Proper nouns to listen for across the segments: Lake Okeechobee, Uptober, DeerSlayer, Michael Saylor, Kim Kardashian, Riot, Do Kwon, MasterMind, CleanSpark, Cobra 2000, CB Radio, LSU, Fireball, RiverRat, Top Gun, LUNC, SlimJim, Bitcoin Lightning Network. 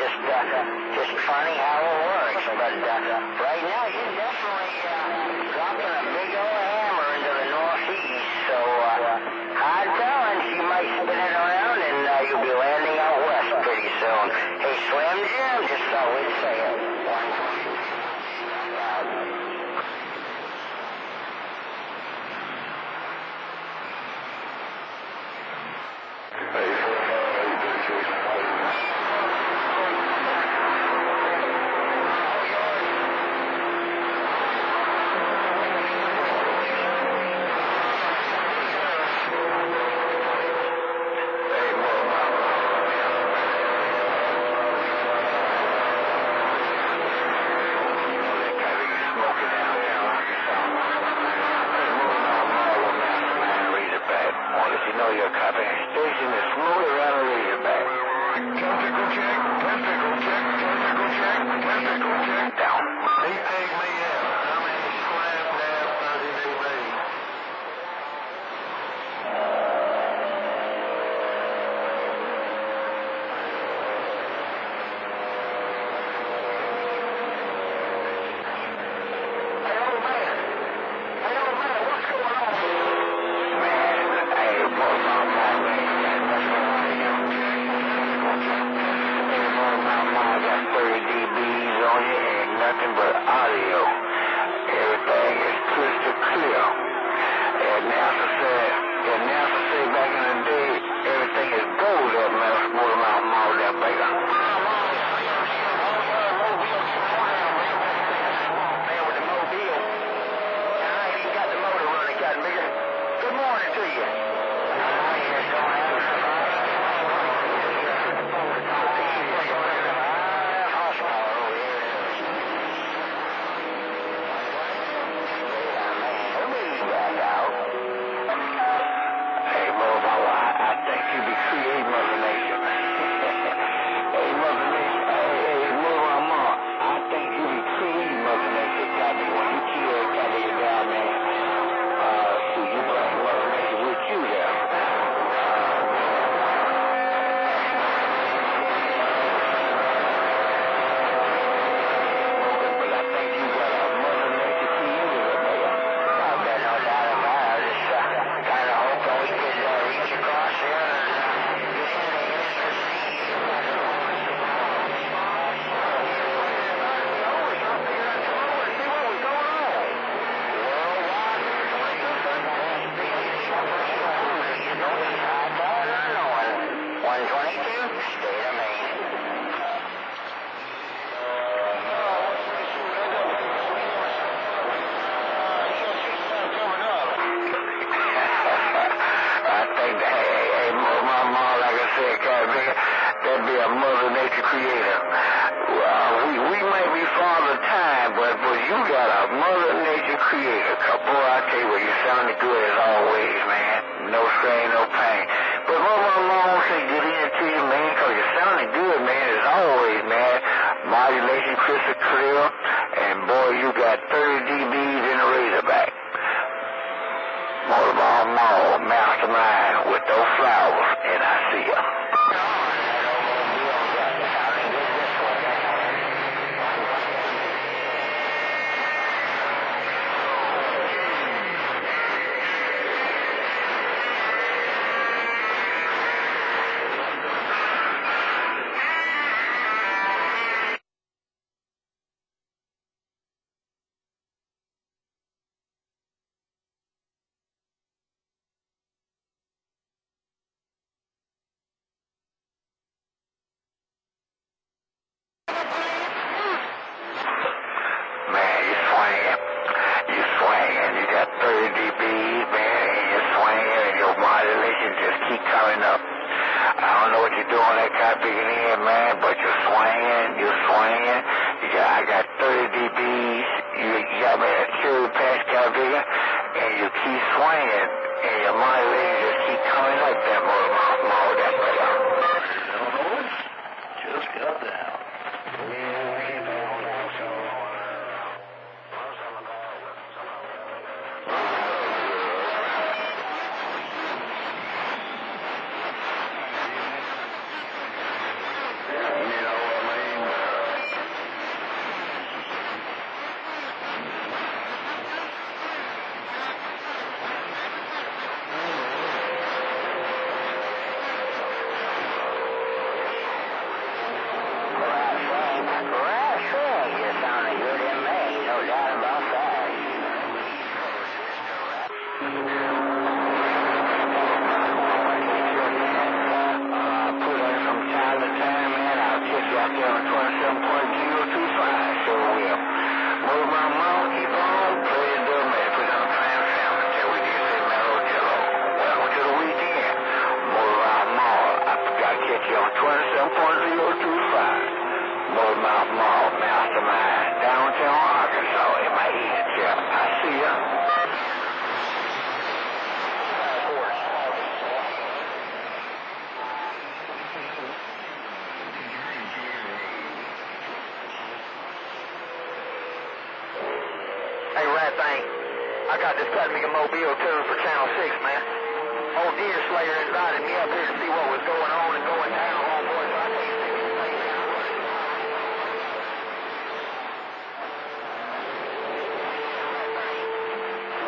just just funny how it works. But right now you definitely dropping a big old hammer into the northeast, so hard balance, you might spin it around and you'll be landing out west pretty soon. Hey, Slim Jim, just thought we'd say it. I got this cutting mobile tune for Channel 6, man. Old DeerSlayer invited me up here to see what was going on and going down, homeboy, so I can't see this thing now.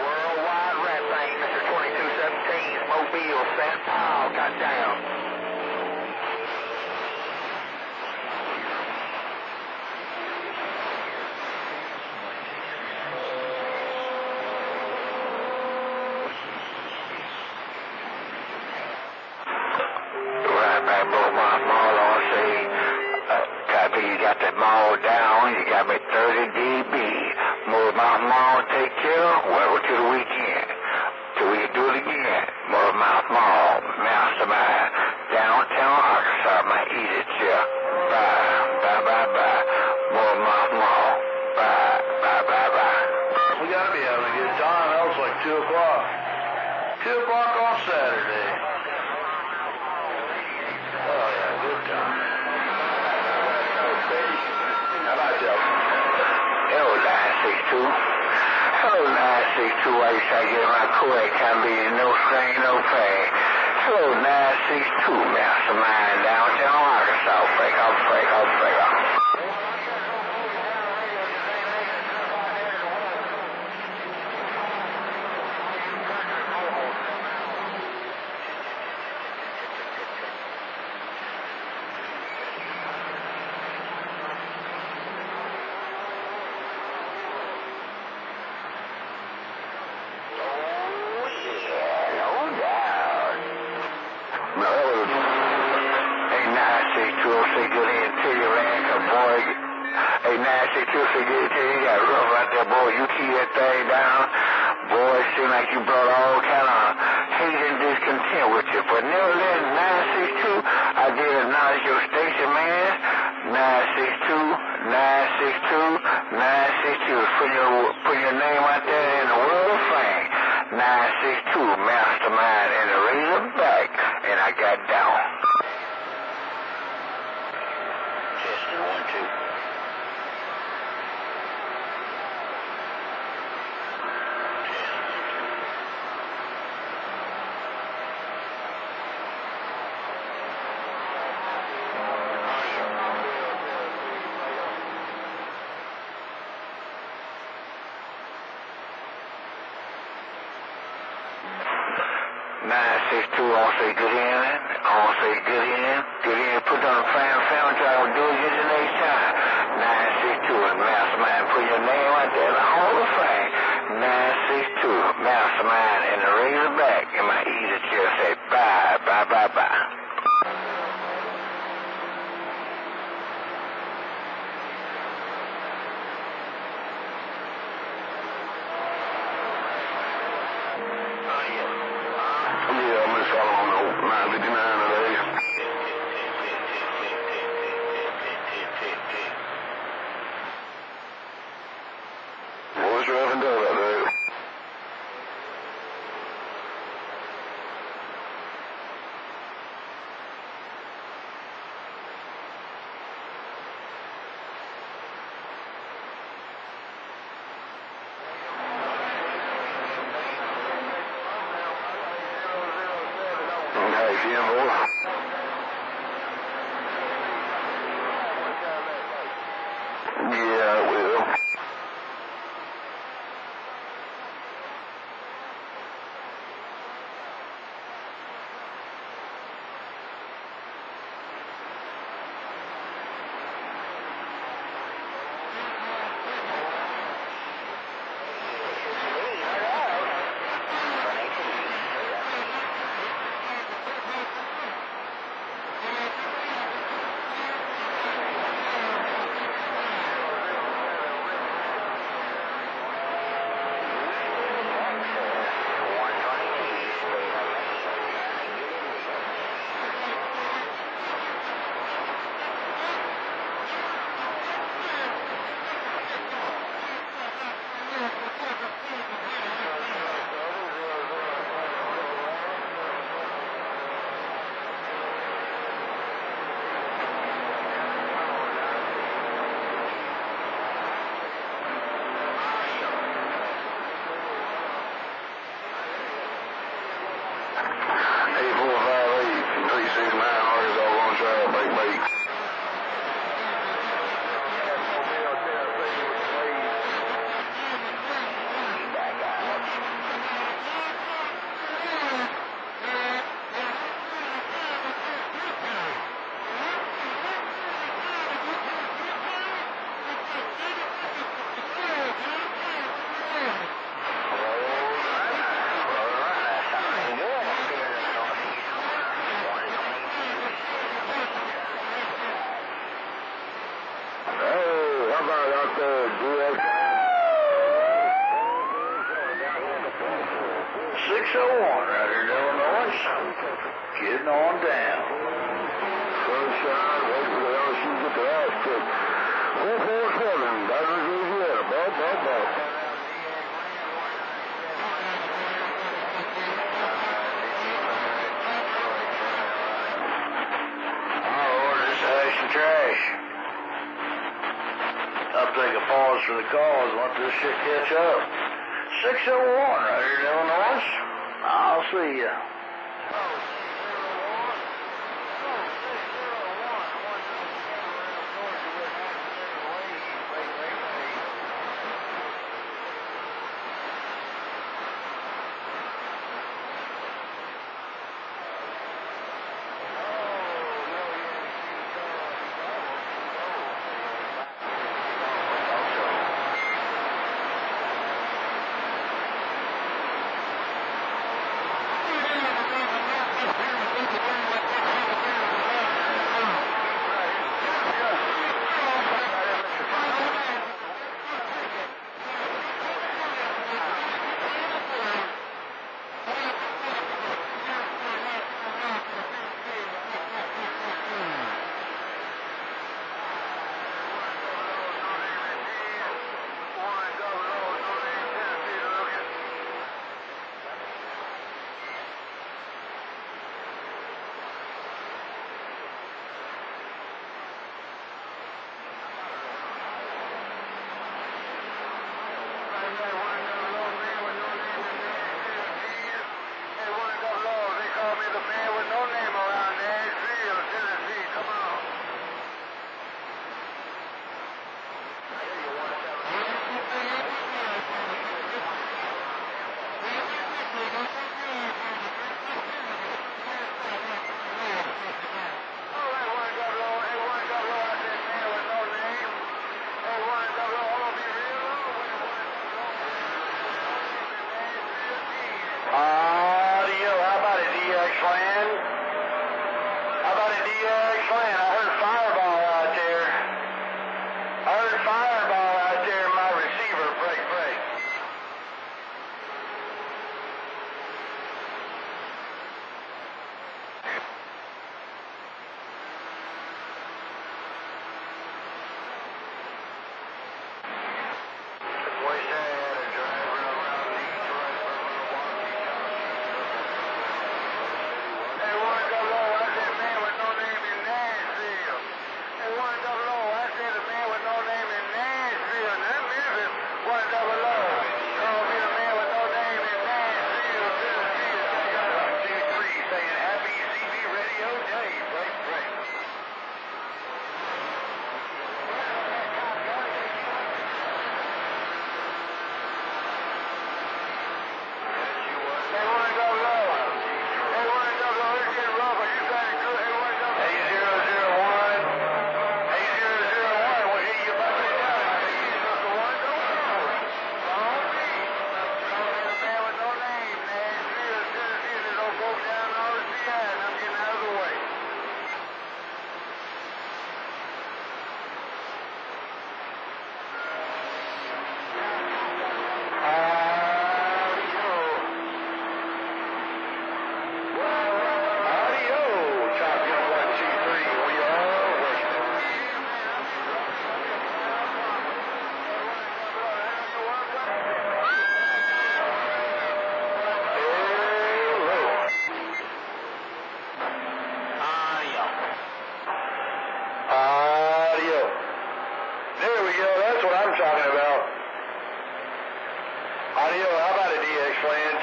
Worldwide rat thing, Mr. 2217's mobile set. Oh, goddamn. 601 right here in Illinois. Getting on down. Sunshine, wait for the LSU to get the ass kicked. 447, Baton Rouge, Louisiana. Bump, bump, bump. Trash. I take a pause for the cause. Let this shit catch up. 601 right here in Illinois. I'll see ya.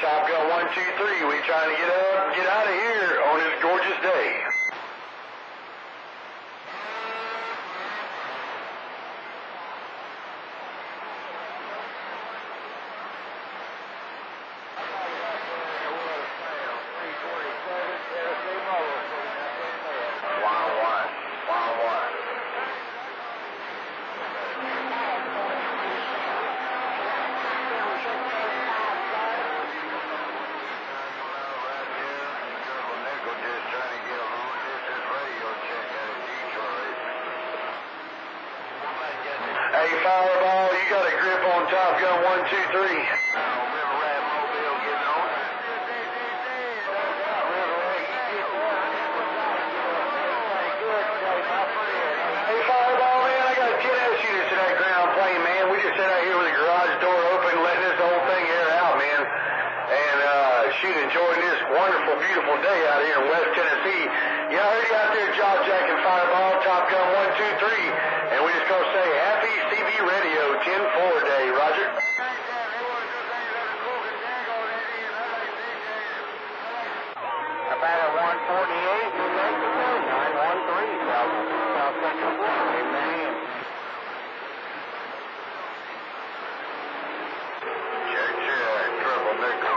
Top Gun 123, we trying to get up and get out of here on this gorgeous day. Fireball. Top Gun 123. River Rat Mobile getting on. Hey, Fireball, man, I got a 10-ass shooter to that ground plane, man. We just sat out here with the garage door open, letting this whole thing air out, man. And shoot, enjoying this wonderful, beautiful day out here in West Tennessee. Y'all already out there job jacking, Fireball, Top Gun 123. And we just gonna say happy CB Radio 10-4 day, Roger. About at 148, 913 South Central. Amen. Check, triple nickel.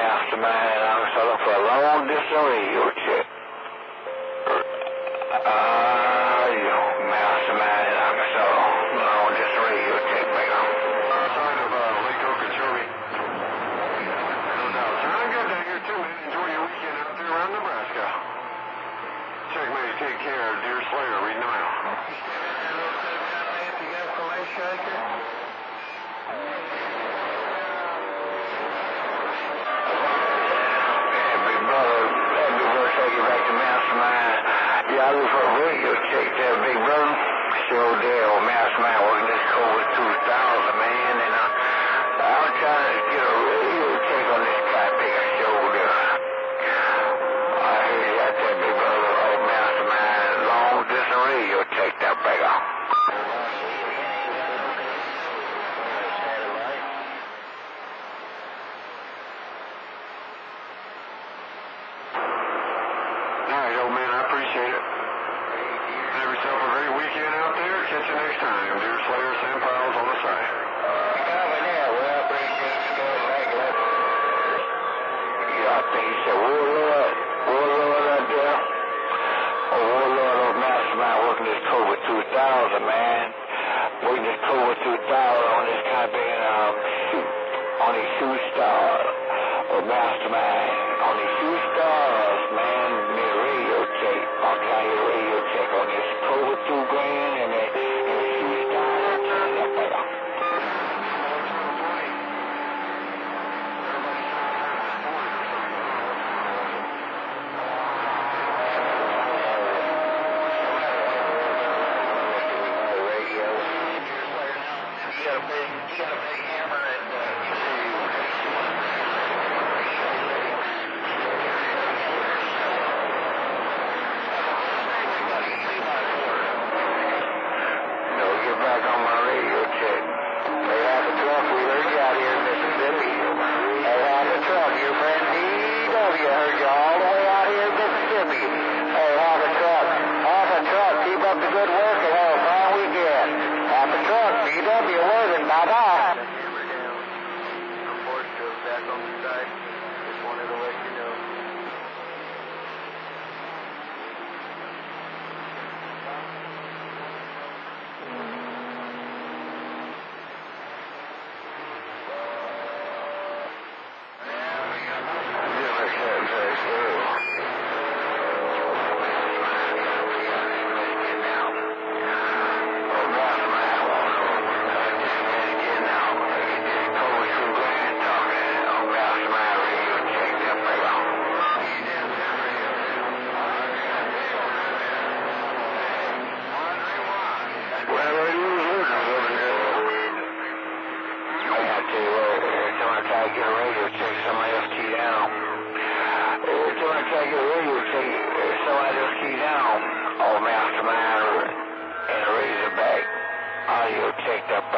MasterMind, I'm set up for a long distance radio check. MasterMind, I'm set up for a long distance radio check, baby. Outside of Lake Okeechobee. No doubt. I'm good down here, too, man. Enjoy your weekend out there around Nebraska. Checkmate, take care. DeerSlayer, reading them out. You got a fillet shaker? Take you back to MasterMind. Yeah, I look for a radio check there, big brother. Sure there, old MasterMind working this Cobra 2000, man. And I'm trying to get a radio check on this guy, big shoulder. I hear you out there, big brother, old MasterMind. Long distance radio check that bigger. Back on the side, just wanted to let you know. Mustang,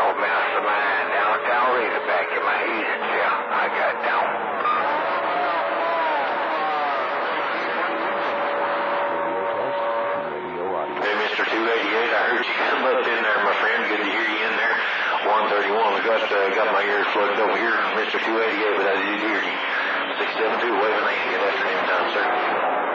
over got my ears plugged over here. Mr. 288, but I did hear you. 672, wave an 8 at that same time, sir.